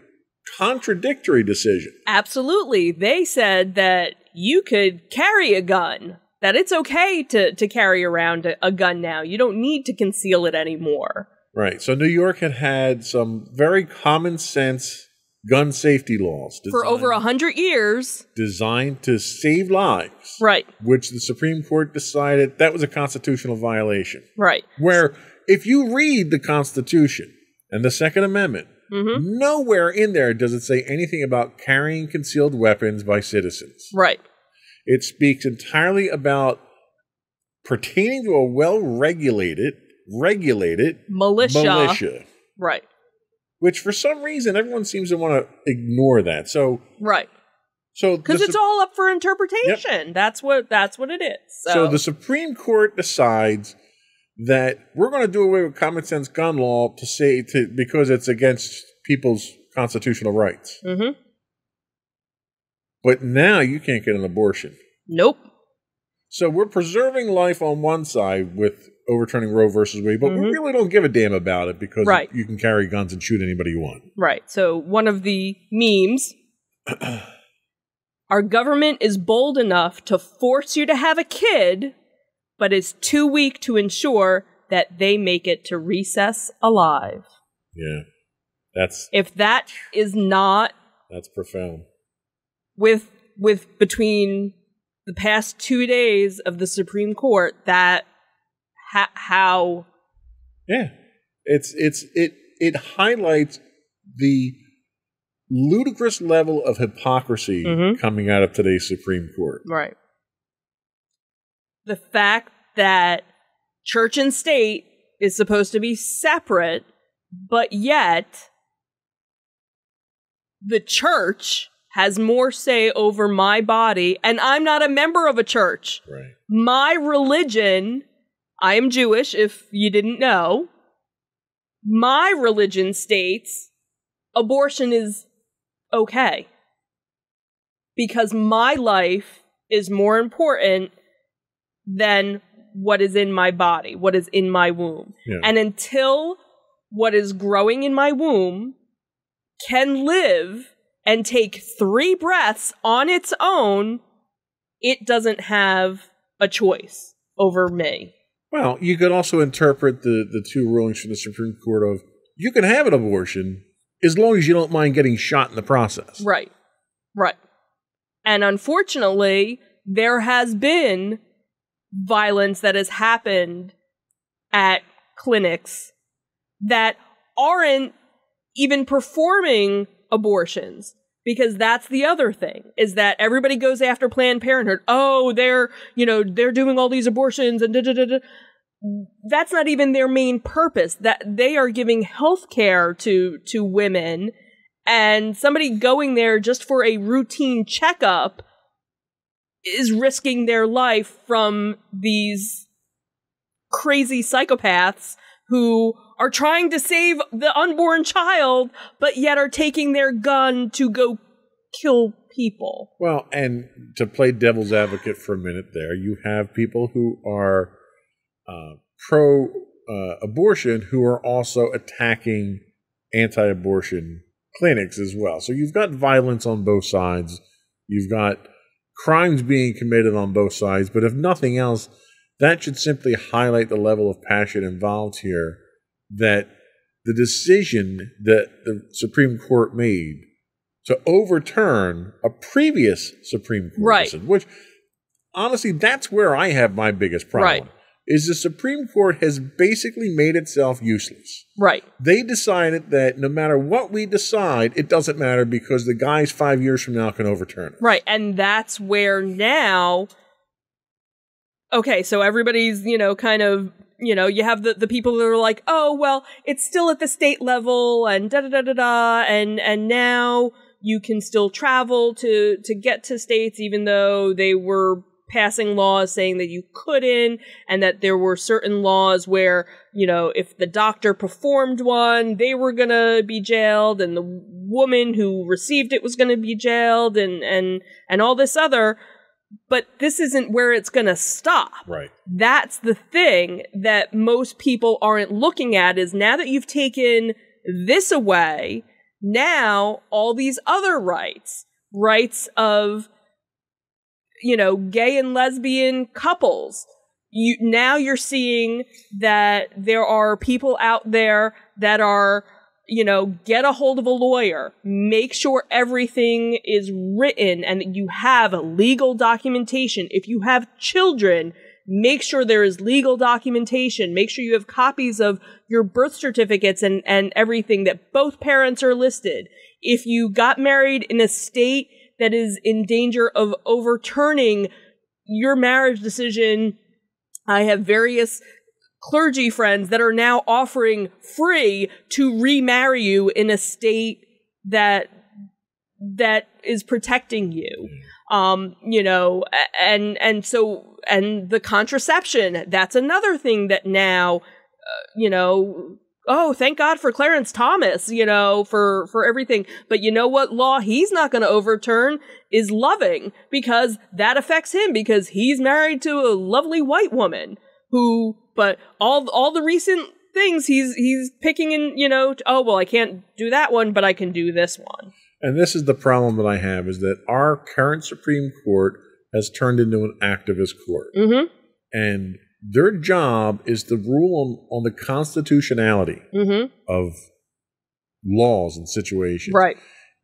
contradictory decision. Absolutely. They said that you could carry a gun, that it's okay to carry around a gun now. You don't need to conceal it anymore. Right. So New York had some very common sense gun safety laws for over 100 years, designed to save lives, right? Which the Supreme Court decided that was a constitutional violation, right? Where if you read the Constitution and the Second Amendment, nowhere in there does it say anything about carrying concealed weapons by citizens, right? It speaks entirely about pertaining to a well-regulated militia, right? Which, for some reason, everyone seems to want to ignore that. So, right. So, because it's all up for interpretation. Yep. That's what it is. So the Supreme Court decides that we're going to do away with common sense gun law because it's against people's constitutional rights. Mm-hmm. But now you can't get an abortion. Nope. So we're preserving life on one side with overturning Roe versus Wade, but we really don't give a damn about it because you can carry guns and shoot anybody you want. Right. So one of the memes, our government is bold enough to force you to have a kid, but is too weak to ensure that they make it to recess alive. Yeah. If that is not... That's profound. With between the past 2 days of the Supreme Court, that... How? Yeah, it highlights the ludicrous level of hypocrisy coming out of today's Supreme Court. Right. The fact that church and state is supposed to be separate, but yet the church has more say over my body, and I'm not a member of a church. Right. My religion... I am Jewish, if you didn't know. My religion states abortion is okay because my life is more important than what is in my body, what is in my womb. Yeah. And until what is growing in my womb can live and take 3 breaths on its own, it doesn't have a choice over me. Well, you could also interpret the 2 rulings from the Supreme Court of you can have an abortion as long as you don't mind getting shot in the process. Right. Right. And unfortunately, there has been violence that has happened at clinics that aren't even performing abortions. Because that's the other thing, is that everybody goes after Planned Parenthood. Oh, they're doing all these abortions and da-da-da-da. That's not even their main purpose. That they are giving health care to women, and somebody going there just for a routine checkup is risking their life from these crazy psychopaths who are trying to save the unborn child, but yet are taking their gun to go kill people. Well, and to play devil's advocate for a minute there, you have people who are pro-abortion who are also attacking anti-abortion clinics as well. So you've got violence on both sides. You've got crimes being committed on both sides. But if nothing else, that should simply highlight the level of passion involved here that the decision that the Supreme Court made to overturn a previous Supreme Court decision, which honestly, that's where I have my biggest problem, is the Supreme Court has basically made itself useless. Right. They decided that no matter what we decide, it doesn't matter because the guys 5 years from now can overturn it. Right. And that's where now, okay, so everybody's, you know, kind of, you know, you have the people that are like, oh, well, it's still at the state level and da-da-da-da-da, and now you can still travel to get to states even though they were passing laws saying that you couldn't, and that there were certain laws where, you know, if the doctor performed one, they were going to be jailed, and the woman who received it was going to be jailed, and all this other. But this isn't where it's going to stop. Right. That's the thing that most people aren't looking at, is now that you've taken this away, now all these other rights of, you know, gay and lesbian couples. Now you're seeing that there are people out there that are, you know, get a hold of a lawyer, make sure everything is written and that you have legal documentation. If you have children, make sure there is legal documentation. Make sure you have copies of your birth certificates and everything, that both parents are listed. If you got married in a state that is in danger of overturning your marriage decision, I have various clergy friends that are now offering free to remarry you in a state that is protecting you. You know, and the contraception, that's another thing that now, you know, oh, thank God for Clarence Thomas, you know, for everything. But you know what law he's not going to overturn is Loving, because that affects him, because he's married to a lovely white woman who, but all the recent things he's picking and, you know, oh, well, I can't do that one, but I can do this one. And this is the problem that I have, is that our current Supreme Court has turned into an activist court. Mm-hmm. And their job is to rule on the constitutionality of laws and situations. Right.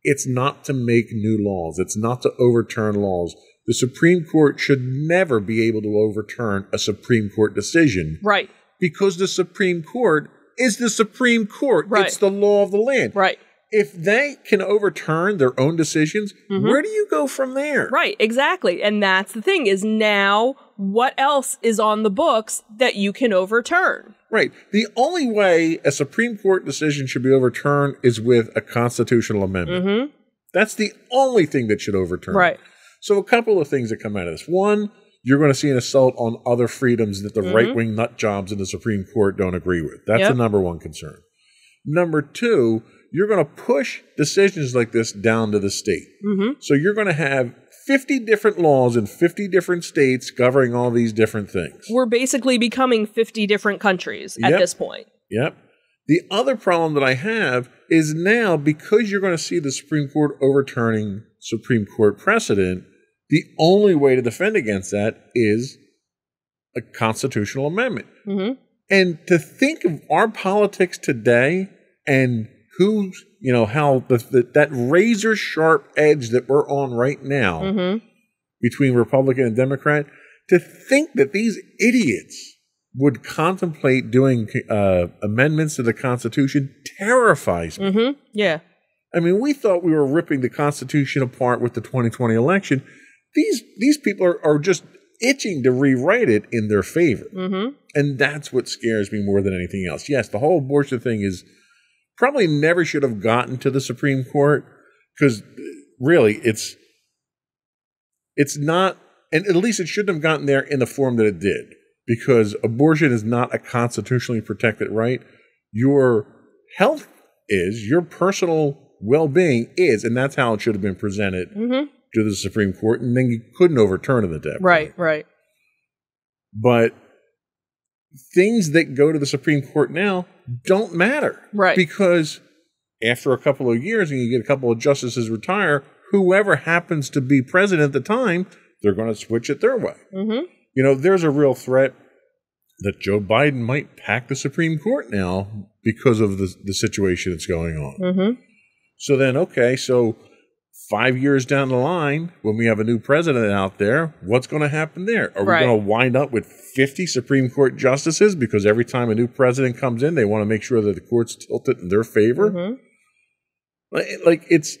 It's not to make new laws. It's not to overturn laws. The Supreme Court should never be able to overturn a Supreme Court decision. Right. Because the Supreme Court is the Supreme Court. Right. It's the law of the land. Right. If they can overturn their own decisions, where do you go from there? Right, exactly. And that's the thing, is now what else is on the books that you can overturn? Right. The only way a Supreme Court decision should be overturned is with a constitutional amendment. That's the only thing that should overturn. Right. So a couple of things that come out of this. One, you're going to see an assault on other freedoms that the right-wing nut jobs in the Supreme Court don't agree with. That's the number one concern. Number two, you're going to push decisions like this down to the state. So you're going to have 50 different laws in 50 different states governing all these different things. We're basically becoming 50 different countries at this point. The other problem that I have is now, because you're going to see the Supreme Court overturning Supreme Court precedent, the only way to defend against that is a constitutional amendment. And to think of our politics today and who's, you know, how that razor sharp edge that we're on right now between Republican and Democrat, to think that these idiots would contemplate doing amendments to the Constitution terrifies me. I mean, we thought we were ripping the Constitution apart with the 2020 election. These people are just itching to rewrite it in their favor. And that's what scares me more than anything else. Yes, the whole abortion thing is probably never should have gotten to the Supreme Court, because really it's not, and at least it shouldn't have gotten there in the form that it did, because abortion is not a constitutionally protected right. Your health is, your personal well-being is, and that's how it should have been presented to the Supreme Court, and then you couldn't overturn it at that point. Right. But things that go to the Supreme Court now don't matter. Right. Because after a couple of years, and you get a couple of justices retire, whoever happens to be president at the time, they're going to switch it their way. You know, there's a real threat that Joe Biden might pack the Supreme Court now because of the situation that's going on. Mm-hmm. So then, okay, so 5 years down the line, when we have a new president out there, what's going to happen there? Are we going to wind up with 50 Supreme Court justices because every time a new president comes in, they want to make sure that the court's tilted in their favor? Mm-hmm. Like, it's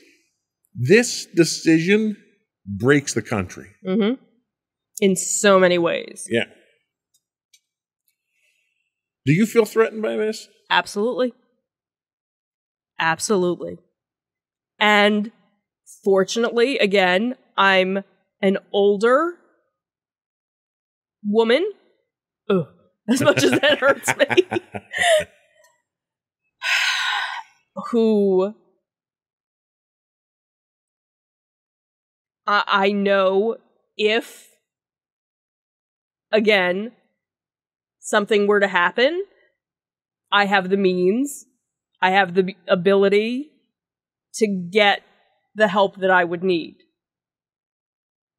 this decision breaks the country. Mm-hmm. In so many ways. Yeah. Do you feel threatened by this? Absolutely. Absolutely. And fortunately, again, I'm an older woman. Ugh, as much as that hurts me. Who I know if, again, something were to happen, I have the means, I have the ability to get the help that I would need,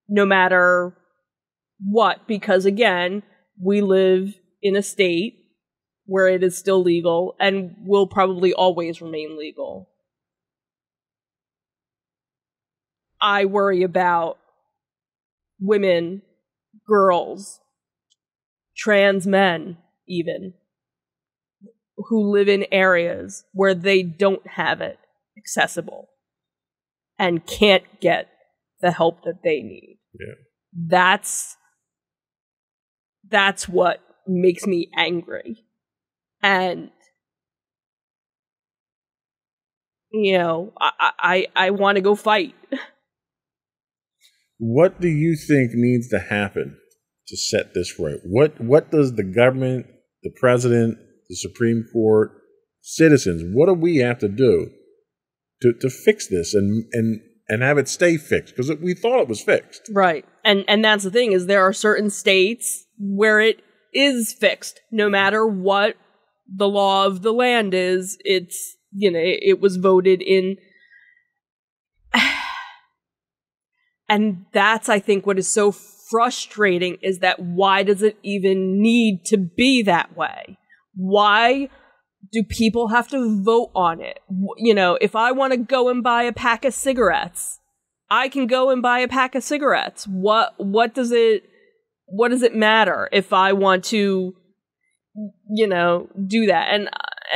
no matter what, because again, we live in a state where it is still legal and will probably always remain legal. I worry about women, girls, trans men, even, who live in areas where they don't have it accessible and can't get the help that they need. Yeah. That's what makes me angry. And, you know, I want to go fight. What do you think needs to happen to set this right? What does the government, the president, the Supreme Court, citizens, what do we have to do to fix this and have it stay fixed? Because we thought it was fixed. Right. And that's the thing, is there are certain states where it is fixed. No matter what the law of the land is, it's, you know, it was voted in. And that's, I think, what is so frustrating, is that why does it even need to be that way? Why do people have to vote on it? You know, if I want to go and buy a pack of cigarettes, I can go and buy a pack of cigarettes. What does it matter if I want to, you know, do that?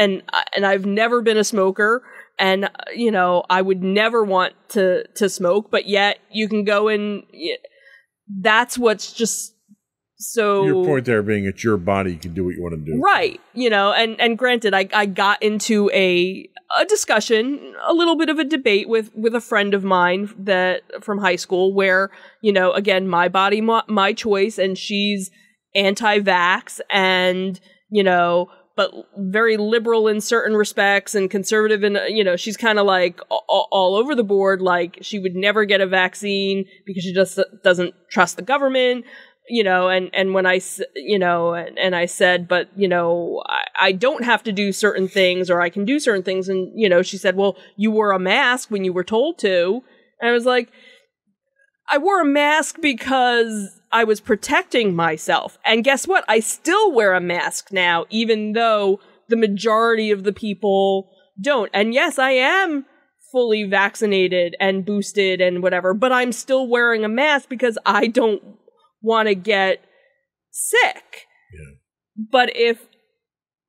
And I've never been a smoker, and you know, I would never want to smoke, but yet you can go and that's what's just so... Your point there being it's your body, you can do what you want to do. Right. You know, and granted, I got into a discussion, a little bit of a debate with a friend of mine from high school where, you know, again, my body, my choice, and she's anti-vax and, you know, but very liberal in certain respects and conservative in, you know, she's kind of like all over the board. Like, she would never get a vaccine because she just doesn't trust the government, you know, and when I, you know, and I said, but, you know, I don't have to do certain things, or I can do certain things. And, you know, she said, well, you wore a mask when you were told to. And I was like, I wore a mask because I was protecting myself. And guess what? I still wear a mask now, even though the majority of the people don't. And yes, I am fully vaccinated and boosted and whatever, but I'm still wearing a mask because I don't want to get sick. Yeah. But if,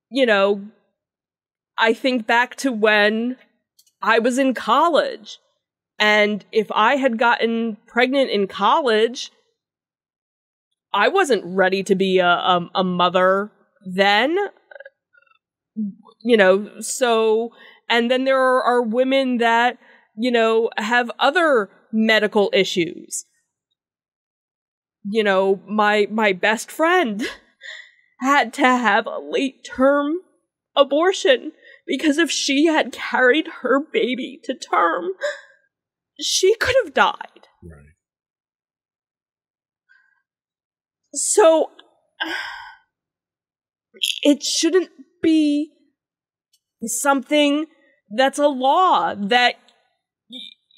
you know, I think back to when I was in college, and if I had gotten pregnant in college, I wasn't ready to be a mother then, you know, so, and then there are women that, you know, have other medical issues. You know, my best friend had to have a late-term abortion because if she had carried her baby to term, she could have died. Right. So, it shouldn't be something that's a law that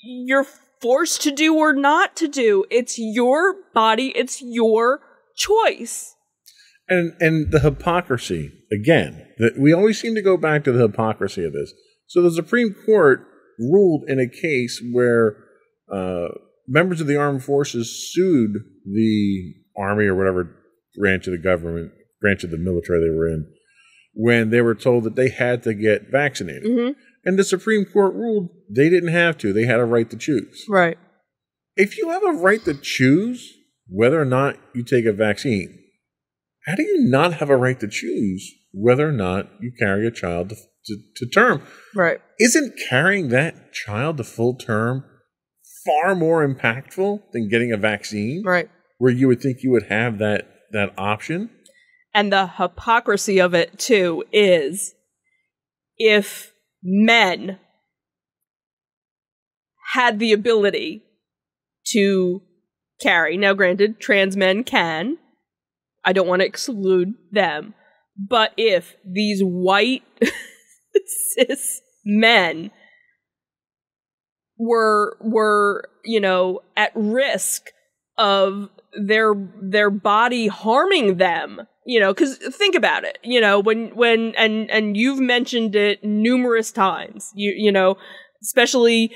you're forced to do or not to do. It's your body. It's your choice. And the hypocrisy, again, that we always seem to go back to the hypocrisy of this. So the Supreme Court ruled in a case where members of the armed forces sued the army or whatever branch of the government, branch of the military they were in, when they were told that they had to get vaccinated. Mm-hmm. And the Supreme Court ruled they didn't have to. They had a right to choose. Right. If you have a right to choose whether or not you take a vaccine, how do you not have a right to choose whether or not you carry a child to term? Right. Isn't carrying that child to full term far more impactful than getting a vaccine? Right. Where you would think you would have that option. And the hypocrisy of it, too, is if men had the ability to carry. Now, granted, trans men can. I don't want to exclude them. But if these white cis men were, you know, at risk of their body harming them, you know, because think about it, you know, when and you've mentioned it numerous times, you know, especially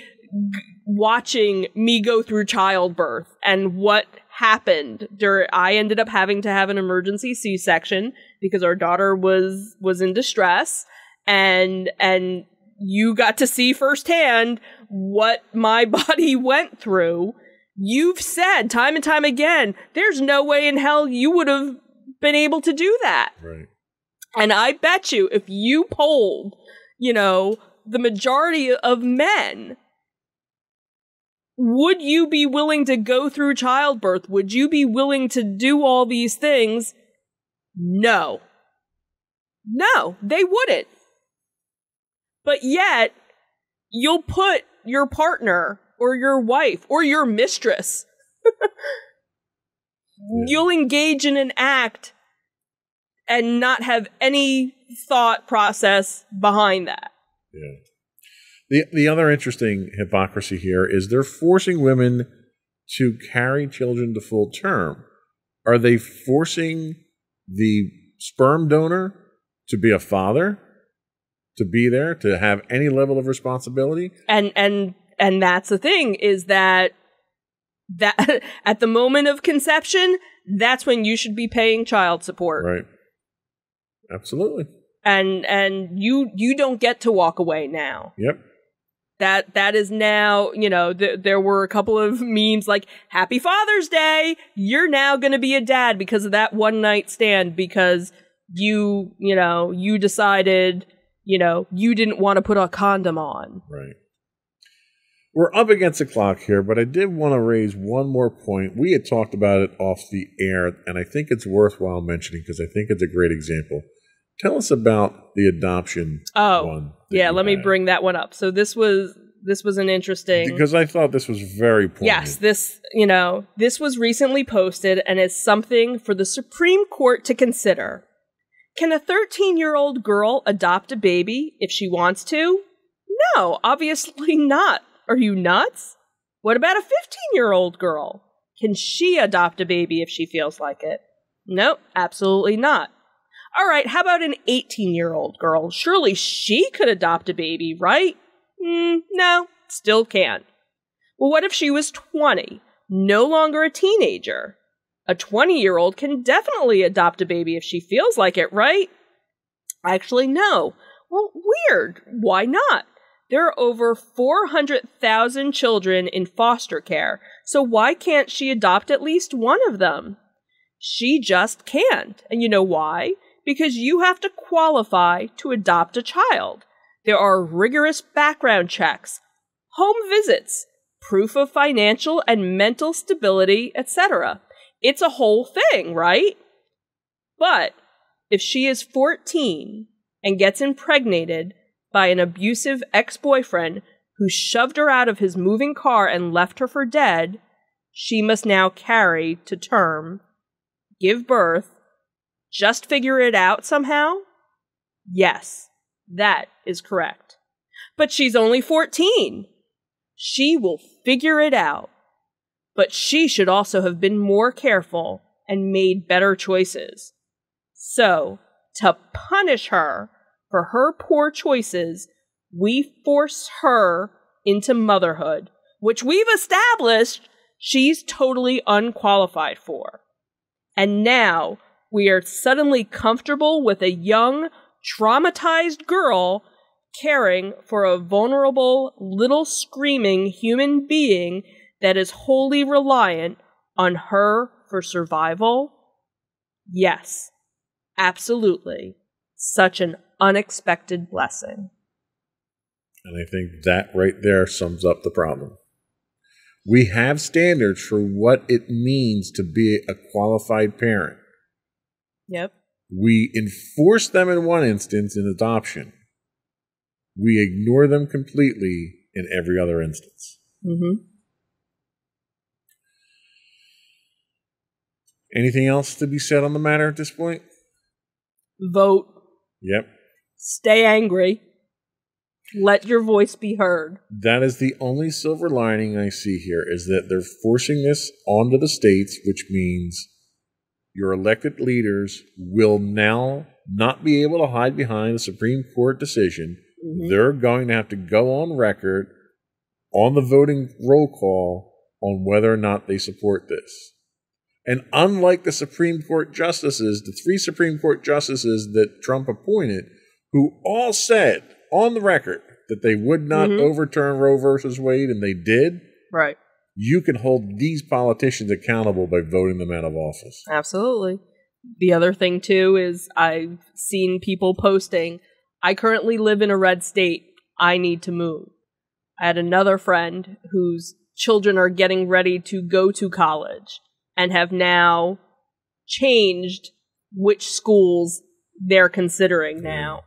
watching me go through childbirth and what happened during. I ended up having to have an emergency C-section because our daughter was in distress, and you got to see firsthand what my body went through. You've said time and time again, there's no way in hell you would have been able to do that. Right. And I bet you if you polled, you know, the majority of men, would you be willing to go through childbirth? Would you be willing to do all these things? No. No, they wouldn't. But yet, you'll put your partner or your wife or your mistress. Yeah. You'll engage in an act and not have any thought process behind that. Yeah. The other interesting hypocrisy here is they're forcing women to carry children to full term. Are they forcing the sperm donor to be a father, to be there, to have any level of responsibility? And that's the thing, is that at the moment of conception, that's when you should be paying child support. Right. Absolutely. And you don't get to walk away now. Yep. That is now, you know, there were a couple of memes like, Happy Father's Day, you're now going to be a dad because of that one night stand, because you know, you decided, you know, you didn't want to put a condom on. Right. We're up against the clock here, but I did want to raise one more point. We had talked about it off the air, and I think it's worthwhile mentioning because I think it's a great example. Tell us about the adoption one. Yeah, let me bring that one up. So this was an interesting, because I thought this was very poignant. Yes, this was recently posted and is something for the Supreme Court to consider. Can a 13-year-old girl adopt a baby if she wants to? No, obviously not. Are you nuts? What about a 15-year-old girl? Can she adopt a baby if she feels like it? Nope, absolutely not. All right, how about an 18-year-old girl? Surely she could adopt a baby, right? No, still can't. Well, what if she was 20, no longer a teenager? A 20-year-old can definitely adopt a baby if she feels like it, right? Actually, no. Well, weird. Why not? There are over 400,000 children in foster care, so why can't she adopt at least one of them? She just can't. And you know why? Because you have to qualify to adopt a child. There are rigorous background checks, home visits, proof of financial and mental stability, etc. It's a whole thing, right? But if she is 14 and gets impregnated by an abusive ex-boyfriend who shoved her out of his moving car and left her for dead, she must now carry to term, give birth, just figure it out somehow? Yes, that is correct. But she's only 14. She will figure it out. But she should also have been more careful and made better choices. So, to punish her for her poor choices, we force her into motherhood, which we've established she's totally unqualified for. And now we are suddenly comfortable with a young, traumatized girl caring for a vulnerable, little screaming human being that is wholly reliant on her for survival? Yes, absolutely. Such an unexpected blessing. And I think that right there sums up the problem. We have standards for what it means to be a qualified parent. Yep. We enforce them in one instance in adoption. We ignore them completely in every other instance. Mm-hmm. Anything else to be said on the matter at this point? Vote. Yep. Stay angry. Let your voice be heard. That is the only silver lining I see here, is that they're forcing this onto the states, which means your elected leaders will now not be able to hide behind a Supreme Court decision. Mm-hmm. They're going to have to go on record on the voting roll call on whether or not they support this. And unlike the Supreme Court justices, the 3 Supreme Court justices that Trump appointed, who all said on the record that they would not overturn Roe versus Wade, and they did. Right. You can hold these politicians accountable by voting them out of office. Absolutely. The other thing, too, is I've seen people posting, I currently live in a red state. I need to move. I had another friend whose children are getting ready to go to college and have now changed which schools they're considering now.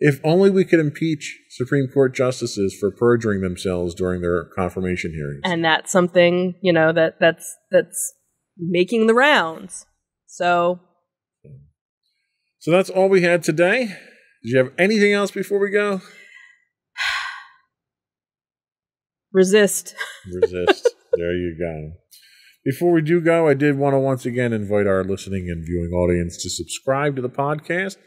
If only we could impeach Supreme Court justices for perjuring themselves during their confirmation hearings. And that's something, you know, that's making the rounds. So that's all we had today. Did you have anything else before we go? Resist. Resist. There you go. Before we do go, I did want to once again invite our listening and viewing audience to subscribe to the podcast.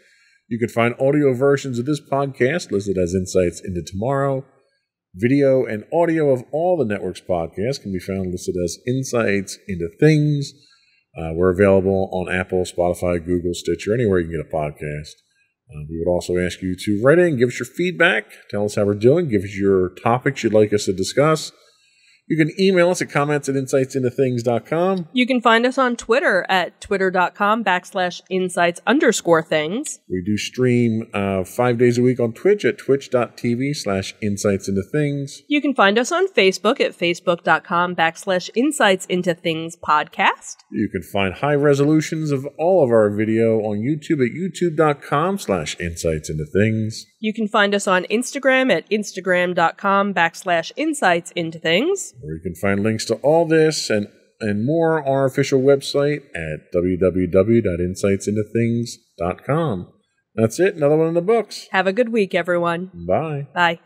You can find audio versions of this podcast listed as Insights into Tomorrow. Video and audio of all the network's podcasts can be found listed as Insights into Things. We're available on Apple, Spotify, Google, Stitcher, anywhere you can get a podcast. We would also ask you to write in, give us your feedback, tell us how we're doing, give us your topics you'd like us to discuss. You can email us at comments@insightsintothings.com. You can find us on Twitter at twitter.com/insights_things. We do stream 5 days a week on Twitch at twitch.tv/insightsintothings. You can find us on Facebook at facebook.com/insightsintothingspodcast. You can find high resolutions of all of our video on YouTube at youtube.com/insightsintothings. You can find us on Instagram at instagram.com/insightsintothings. Where you can find links to all this and more on our official website at www.insightsintothings.com. That's it. Another one in the books. Have a good week, everyone. Bye. Bye.